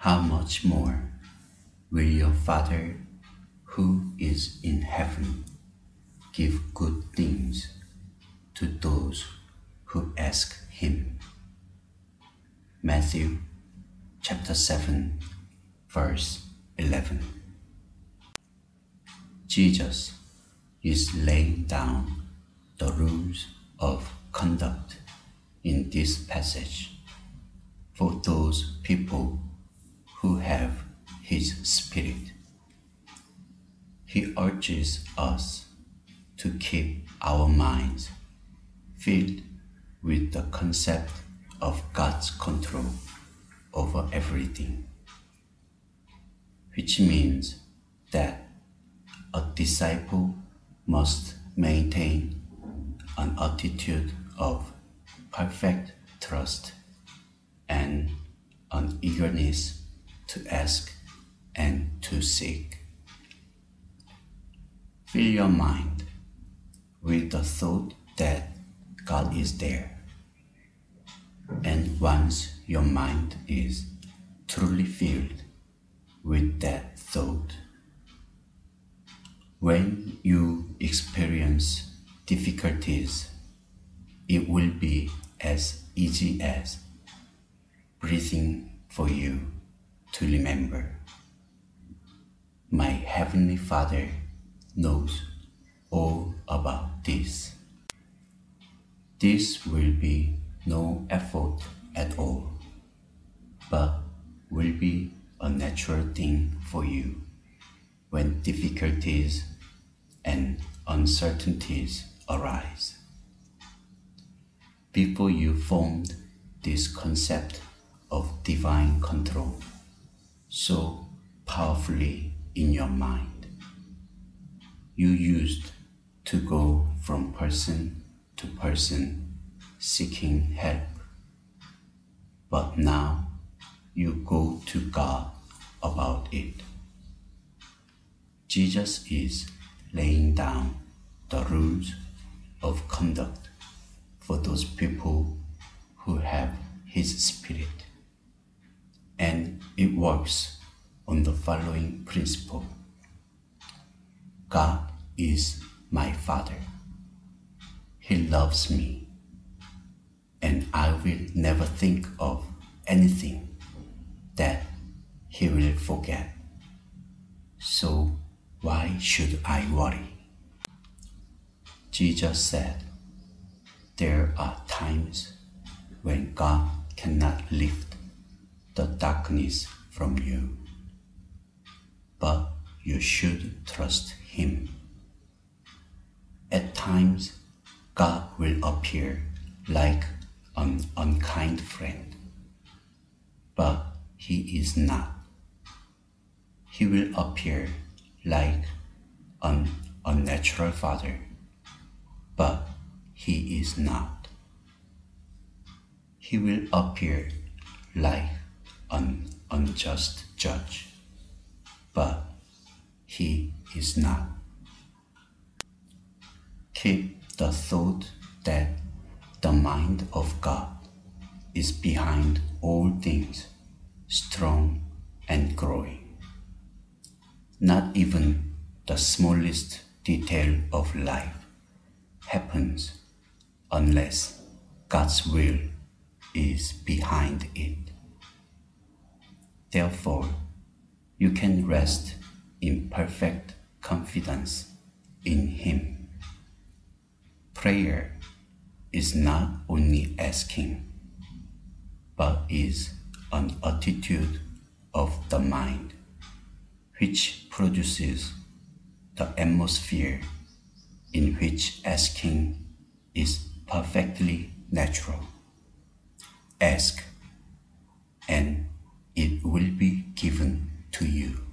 how much more will your Father who is in heaven give good things to those who ask him. Matthew chapter 7, verse 11. Jesus is laying down the rules of conduct in this passage for those people who have his Spirit. He urges us to keep our minds filled with the concept of God's control over everything, which means that a disciple must maintain an attitude of perfect trust and an eagerness to ask and to seek. Fill your mind with the thought that God is there. And once your mind is truly filled with that thought, when you experience difficulties, it will be as easy as breathing for you to remember, my Heavenly Father knows all about this. This will be no effort at all, but will be a natural thing for you when difficulties and uncertainties arise. Before you formed this concept of divine control so powerfully in your mind, you used to go from person to person seeking help, but now you go to God about it. Jesus is laying down the rules of conduct for those people who have his Spirit, and it works on the following principle: God is my Father. He loves me, and I will never think of anything that he will forget. So why should I worry? Jesus said, there are times when God cannot lift the darkness from you, but you should trust him. At times, God will appear like an unkind friend, but he is not. He will appear like an unnatural father, but he is not. He will appear like an unjust judge, but he is not. Keep the thought that the mind of God is behind all things, strong and growing. Not even the smallest detail of life happens unless God's will is behind it. Therefore, you can rest in perfect confidence in Him. Prayer is not only asking, but is an attitude of the mind, which produces the atmosphere in which asking is perfectly natural. Ask, and it will be given to you.